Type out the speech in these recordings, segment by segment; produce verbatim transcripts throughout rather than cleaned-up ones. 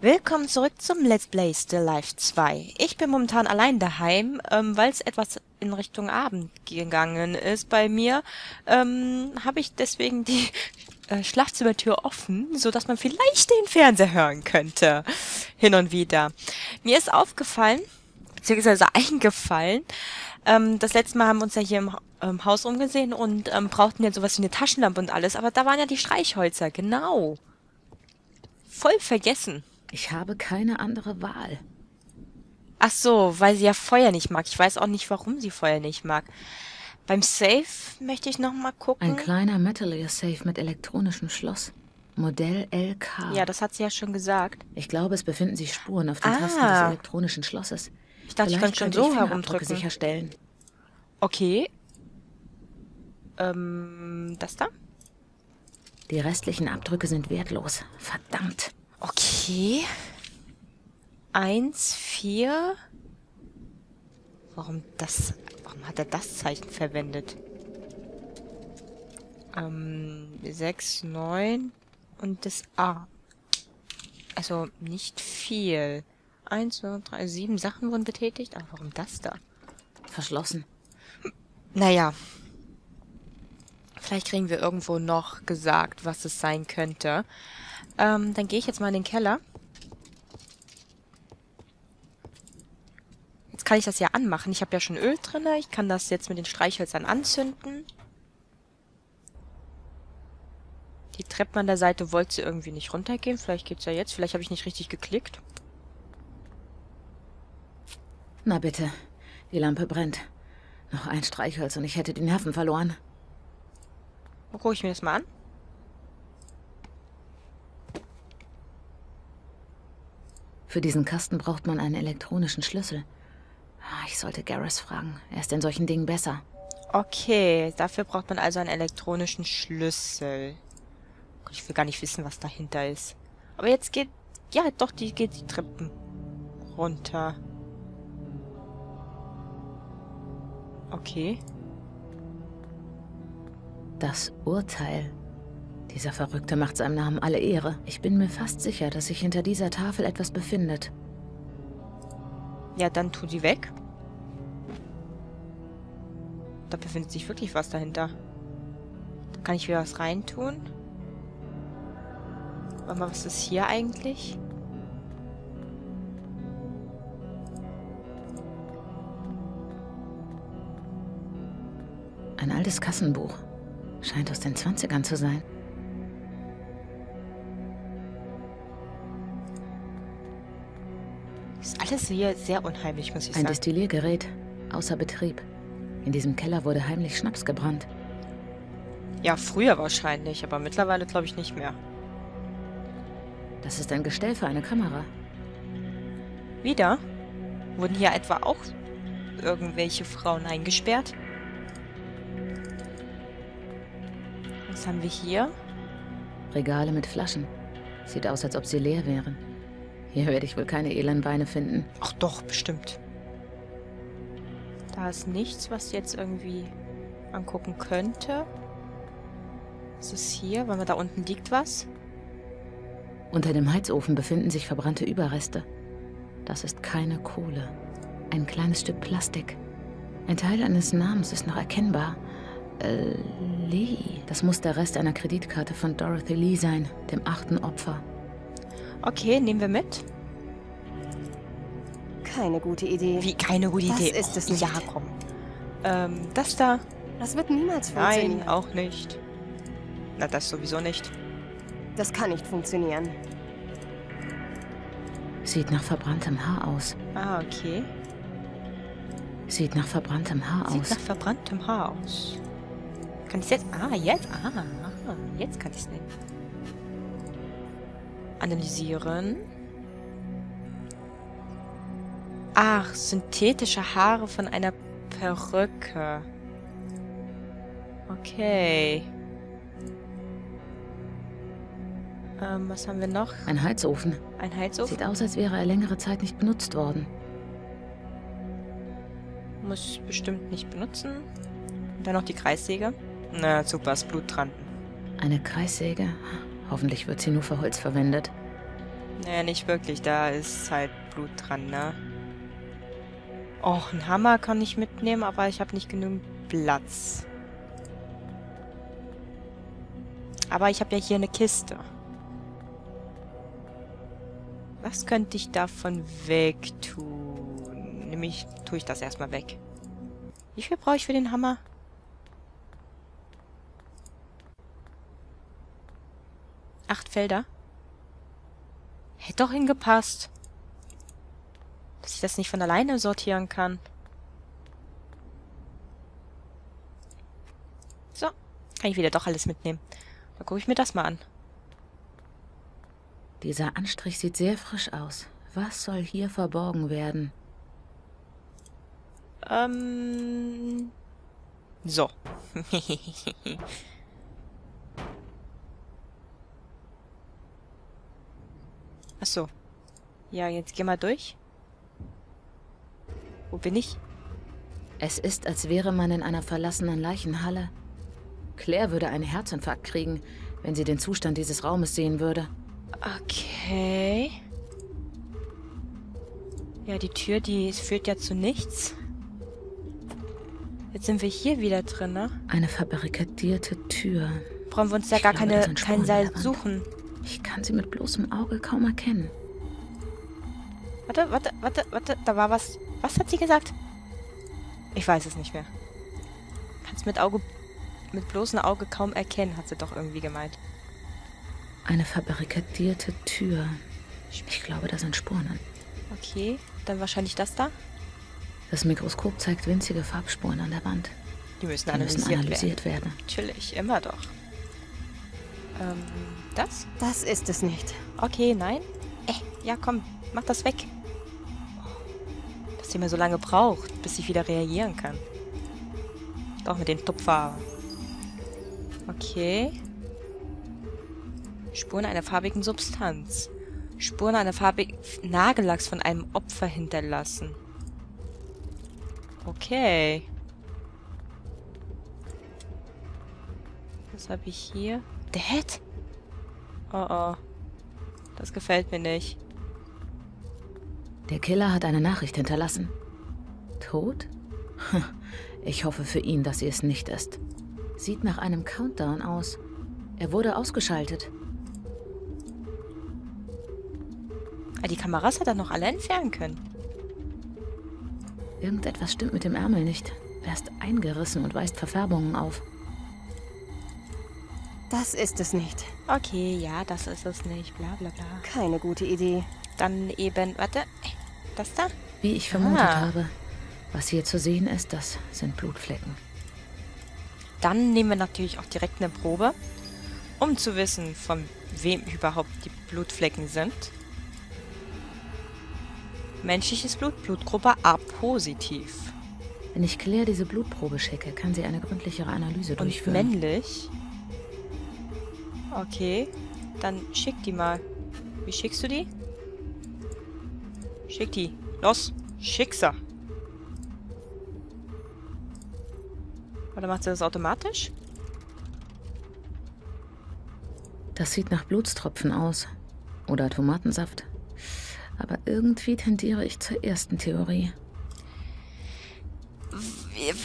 Willkommen zurück zum Let's Play Still Life zwei. Ich bin momentan allein daheim, ähm, weil es etwas in Richtung Abend gegangen ist bei mir. Ähm, habe ich deswegen die äh, Schlafzimmertür offen, sodass man vielleicht den Fernseher hören könnte. Hin und wieder. Mir ist aufgefallen, beziehungsweise eingefallen, ähm, das letzte Mal haben wir uns ja hier im ähm, Haus umgesehen und ähm, brauchten ja sowas wie eine Taschenlampe und alles, aber da waren ja die Streichhölzer, genau. Voll vergessen. Ich habe keine andere Wahl. Ach so, weil sie ja Feuer nicht mag. Ich weiß auch nicht, warum sie Feuer nicht mag. Beim Safe möchte ich noch mal gucken. Ein kleiner Metallier-Safe mit elektronischem Schloss. Modell L K. Ja, das hat sie ja schon gesagt. Ich glaube, es befinden sich Spuren auf den ah. Tasten des elektronischen Schlosses. Ich dachte, Vielleicht ich könnte schon so herumdrücken. Sicherstellen. Okay. Ähm, das da? Die restlichen Abdrücke sind wertlos. Verdammt. Okay. Eins, vier. Warum das? Warum hat er das Zeichen verwendet? Ähm, sechs, neun und das A. Also nicht viel. Eins, zwei, drei, sieben Sachen wurden betätigt. Aber warum das da? Verschlossen. Naja. Vielleicht kriegen wir irgendwo noch gesagt, was es sein könnte. Ähm, dann gehe ich jetzt mal in den Keller. Jetzt kann ich das ja anmachen. Ich habe ja schon Öl drin. Ich kann das jetzt mit den Streichhölzern anzünden. Die Treppe an der Seite wollte sie irgendwie nicht runtergehen. Vielleicht geht's ja jetzt. Vielleicht habe ich nicht richtig geklickt. Na bitte. Die Lampe brennt. Noch ein Streichholz und ich hätte die Nerven verloren. Gucke ich mir das mal an. Für diesen Kasten braucht man einen elektronischen Schlüssel. Ich sollte Gareth fragen. Er ist in solchen Dingen besser. Okay, dafür braucht man also einen elektronischen Schlüssel. Ich will gar nicht wissen, was dahinter ist. Aber jetzt geht... Ja, doch, die geht die Treppen runter. Okay. Das Urteil. Dieser Verrückte macht seinem Namen alle Ehre. Ich bin mir fast sicher, dass sich hinter dieser Tafel etwas befindet. Ja, dann tu die weg. Da befindet sich wirklich was dahinter. Da kann ich wieder was reintun. Warte mal, was ist hier eigentlich? Ein altes Kassenbuch. Scheint aus den Zwanzigern zu sein. Ist alles hier sehr unheimlich, muss ich sagen. Ein Destilliergerät, außer Betrieb. In diesem Keller wurde heimlich Schnaps gebrannt. Ja, früher wahrscheinlich, aber mittlerweile glaube ich nicht mehr. Das ist ein Gestell für eine Kamera. Wieder? Wurden hier etwa auch irgendwelche Frauen eingesperrt? Was haben wir hier? Regale mit Flaschen. Sieht aus, als ob sie leer wären. Hier werde ich wohl keine Elendweine finden. Ach doch, bestimmt. Da ist nichts, was ich jetzt irgendwie angucken könnte. Was ist hier? Weil man da unten liegt was? Unter dem Heizofen befinden sich verbrannte Überreste. Das ist keine Kohle. Ein kleines Stück Plastik. Ein Teil eines Namens ist noch erkennbar. Äh, Lee. Das muss der Rest einer Kreditkarte von Dorothy Lee sein, dem achten Opfer. Okay, nehmen wir mit. Keine gute Idee. Wie, keine gute das Idee? Das ist es nicht. Ja, komm. Ähm, das da. Das wird niemals funktionieren. Nein, auch nicht. Na, das sowieso nicht. Das kann nicht funktionieren. Sieht nach verbranntem Haar aus. Ah, okay. Sieht nach verbranntem Haar Sieht aus. Sieht nach verbranntem Haar aus. Kann ich jetzt? Ah, jetzt? Ah, ah jetzt kann ich es nehmen. Analysieren. Ach, synthetische Haare von einer Perücke. Okay. Ähm, was haben wir noch? Ein Heizofen. Ein Heizofen? Sieht aus, als wäre er längere Zeit nicht benutzt worden. Muss ich bestimmt nicht benutzen. Und dann noch die Kreissäge. Na, super, ist Blut dran. Eine Kreissäge? Hoffentlich wird sie nur für Holz verwendet. Naja, nicht wirklich. Da ist halt Blut dran, ne? Oh, einen Hammer kann ich mitnehmen, aber ich habe nicht genügend Platz. Aber ich habe ja hier eine Kiste. Was könnte ich davon wegtun? Nämlich tue ich das erstmal weg. Wie viel brauche ich für den Hammer? Acht Felder? Hätte doch hingepasst. Dass ich das nicht von alleine sortieren kann. So, kann ich wieder doch alles mitnehmen. Dann gucke ich mir das mal an. Dieser Anstrich sieht sehr frisch aus. Was soll hier verborgen werden? Ähm... So. Ach so. Ja, jetzt geh mal durch. Wo bin ich? Es ist, als wäre man in einer verlassenen Leichenhalle. Claire würde einen Herzinfarkt kriegen, wenn sie den Zustand dieses Raumes sehen würde. Okay. Ja, die Tür, die führt ja zu nichts. Jetzt sind wir hier wieder drin, ne? Eine verbarrikadierte Tür. Brauchen wir uns ja gar keine, keinen Seil suchen. Ich kann sie mit bloßem Auge kaum erkennen. Warte, warte, warte, warte, da war was. Was hat sie gesagt? Ich weiß es nicht mehr. Kannst mit Auge, mit bloßem Auge kaum erkennen, hat sie doch irgendwie gemeint. Eine verbarrikadierte Tür. Ich glaube, da sind Spuren. Okay, dann wahrscheinlich das da. Das Mikroskop zeigt winzige Farbspuren an der Wand. Die müssen, Die analysiert, müssen analysiert werden. werden. Natürlich, immer doch. Ähm, das? Das ist es nicht. Okay, nein. Äh, ja komm, mach das weg. Dass sie mir so lange braucht, bis ich wieder reagieren kann. Doch mit dem Tupfer. Okay. Spuren einer farbigen Substanz. Spuren einer farbigen Nagellacks von einem Opfer hinterlassen. Okay. Was habe ich hier? Dad? Oh oh. Das gefällt mir nicht. Der Killer hat eine Nachricht hinterlassen. Tot? Ich hoffe für ihn, dass sie es nicht ist. Sieht nach einem Countdown aus. Er wurde ausgeschaltet. Ah, die Kameras hat er noch alle entfernen können. Irgendetwas stimmt mit dem Ärmel nicht. Er ist eingerissen und weist Verfärbungen auf. Das ist es nicht. Okay, ja, das ist es nicht. Bla bla bla. Keine gute Idee. Dann eben, warte, das da? Wie ich vermutet ah. habe, was hier zu sehen ist, das sind Blutflecken. Dann nehmen wir natürlich auch direkt eine Probe, um zu wissen, von wem überhaupt die Blutflecken sind. Menschliches Blut, Blutgruppe A positiv. Wenn ich Claire diese Blutprobe schicke, kann sie eine gründlichere Analyse Und durchführen. Männlich? Okay, dann schick die mal. Wie schickst du die? Schick die. Los, schick sie. Oder macht sie das automatisch? Das sieht nach Blutstropfen aus. Oder Tomatensaft. Aber irgendwie tendiere ich zur ersten Theorie.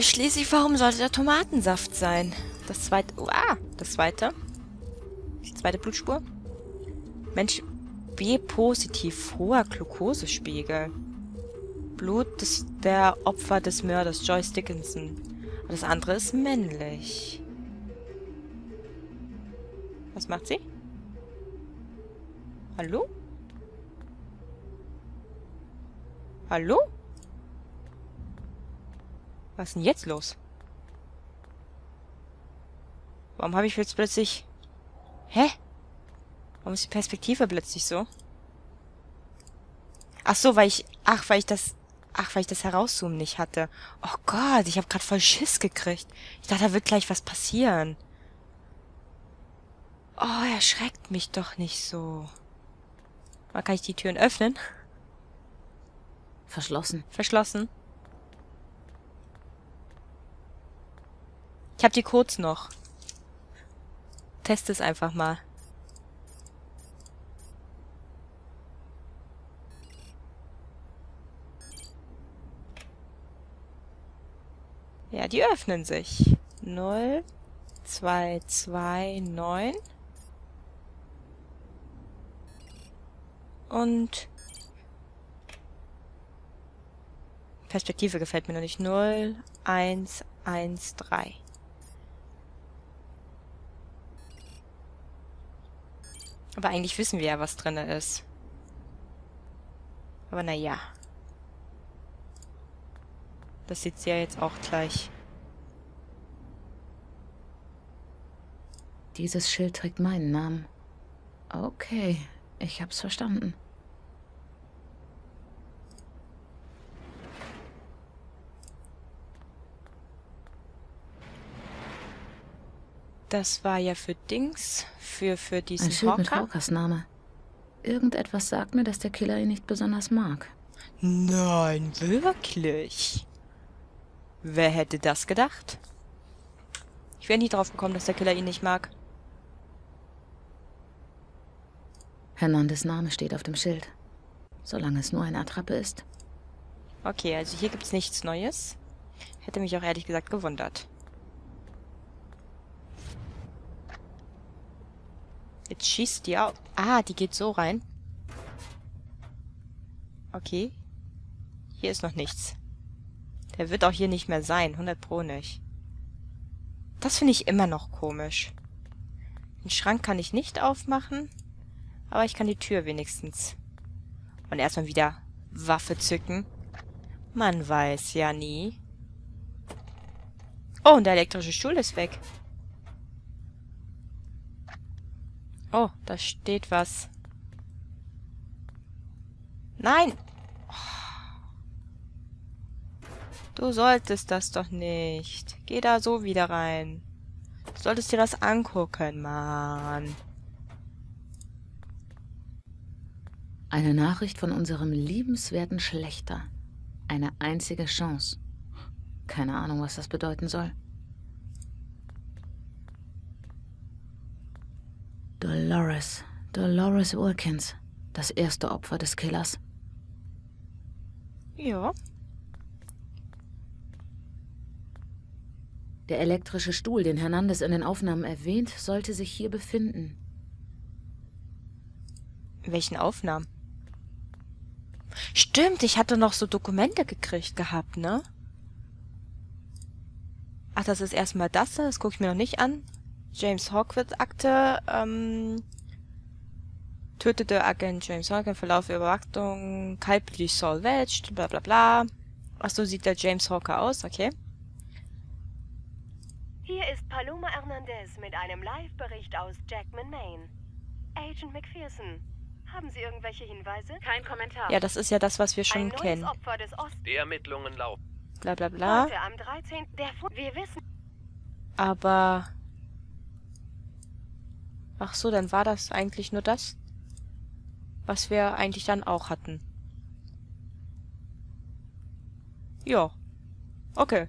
Schließlich, warum sollte der Tomatensaft sein? Das zweite... Oh, ah, das zweite. Die zweite Blutspur. Mensch, B-positiv, hoher Glukosespiegel. Blut des, der Opfer des Mörders, Joyce Dickinson. Aber das andere ist männlich. Was macht sie? Hallo? Hallo? Was ist denn jetzt los? Warum habe ich jetzt plötzlich... Hä? Warum ist die Perspektive plötzlich so? Ach so, weil ich... Ach, weil ich das... Ach, weil ich das Herauszoomen nicht hatte. Oh Gott, ich habe gerade voll Schiss gekriegt. Ich dachte, da wird gleich was passieren. Oh, erschreckt mich doch nicht so. Mal kann ich die Türen öffnen. Verschlossen. Verschlossen. Ich habe die Codes noch. Test es einfach mal. Ja, die öffnen sich. null, zwei, zwei, neun. Und Perspektive gefällt mir noch nicht. null, eins, eins, drei. Aber eigentlich wissen wir ja, was drin ist. Aber naja. Das sieht sie ja jetzt auch gleich. Dieses Schild trägt meinen Namen. Okay, ich hab's verstanden. Das war ja für Dings, für, für diesen Hawker. Ein Schild mit Hawkers Name. Irgendetwas sagt mir, dass der Killer ihn nicht besonders mag. Nein, wirklich? Wer hätte das gedacht? Ich wäre nie drauf gekommen, dass der Killer ihn nicht mag. Hernandez' Name steht auf dem Schild. Solange es nur eine Attrappe ist. Okay, also hier gibt's nichts Neues. Hätte mich auch ehrlich gesagt gewundert. Jetzt schießt die auf. Ah, die geht so rein. Okay. Hier ist noch nichts. Der wird auch hier nicht mehr sein. hundert Pro nicht. Das finde ich immer noch komisch. Den Schrank kann ich nicht aufmachen. Aber ich kann die Tür wenigstens. Und erstmal wieder Waffe zücken. Man weiß ja nie. Oh, und der elektrische Stuhl ist weg. Oh, da steht was. Nein! Oh. Du solltest das doch nicht. Geh da so wieder rein. Du solltest dir das angucken, Mann. Eine Nachricht von unserem liebenswerten Schlächter. Eine einzige Chance. Keine Ahnung, was das bedeuten soll. Dolores. Dolores Wilkins. Das erste Opfer des Killers. Ja. Der elektrische Stuhl, den Hernandez in den Aufnahmen erwähnt, sollte sich hier befinden. Welchen Aufnahmen? Stimmt, ich hatte noch so Dokumente gekriegt gehabt, ne? Ach, das ist erstmal das, das gucke ich mir noch nicht an. James Hawkins-Akte, ähm, tötete Agent James Hawkins im Verlauf der Überwachung, kaltblütig salvaged, bla bla bla. Ach, so sieht der James Hawker aus, okay. Hier ist Paloma Hernandez mit einem Live-Bericht aus Jackman, Maine. Agent McPherson, haben Sie irgendwelche Hinweise? Kein Kommentar. Ja, das ist ja das, was wir schon Ein kennen. Opfer des die Ermittlungen laufen. Bla bla bla. Heute am dreizehnten Der wir wissen. Aber... Ach so, dann war das eigentlich nur das, was wir eigentlich dann auch hatten. Ja. Okay.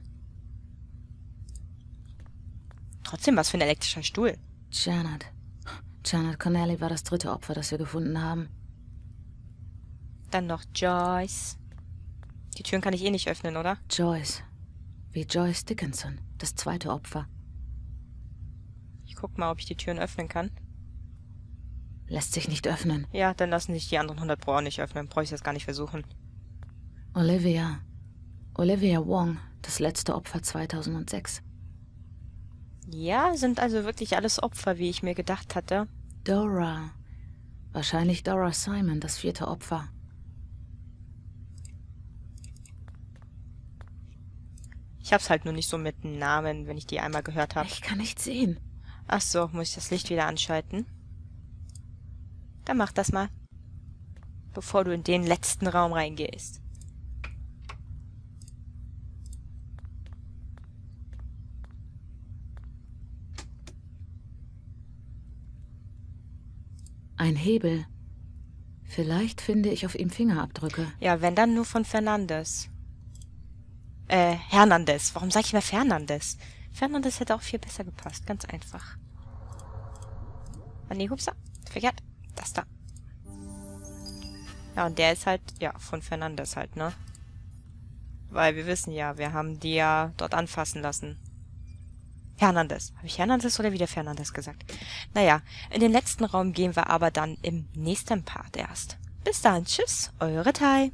Trotzdem, was für ein elektrischer Stuhl. Janet. Janet Connelly war das dritte Opfer, das wir gefunden haben. Dann noch Joyce. Die Türen kann ich eh nicht öffnen, oder? Joyce. Wie Joyce Dickinson. Das zweite Opfer. Ich guck mal, ob ich die Türen öffnen kann. Lässt sich nicht öffnen. Ja, dann lassen sich die anderen hundert Pro auch nicht öffnen. Brauche ich das gar nicht versuchen. Olivia. Olivia Wong, das letzte Opfer zweitausendsechs. Ja, sind also wirklich alles Opfer, wie ich mir gedacht hatte. Dora. Wahrscheinlich Dora Simon, das vierte Opfer. Ich hab's halt nur nicht so mit Namen, wenn ich die einmal gehört habe. Ich kann nicht sehen. Ach so, muss ich das Licht wieder anschalten? Dann mach das mal. Bevor du in den letzten Raum reingehst. Ein Hebel. Vielleicht finde ich auf ihm Fingerabdrücke. Ja, wenn dann nur von Fernandes. Äh, Hernandez. Warum sag ich mal Fernandes? Fernandes hätte auch viel besser gepasst. Ganz einfach. Ah, nee, hupsa. Verkehrt. Das da. Ja, und der ist halt, ja, von Fernandes halt, ne? Weil wir wissen ja, wir haben die ja dort anfassen lassen. Hernandez. Habe ich Hernandez oder wieder Fernandes gesagt? Naja, in den letzten Raum gehen wir aber dann im nächsten Part erst. Bis dann, tschüss, eure Tai.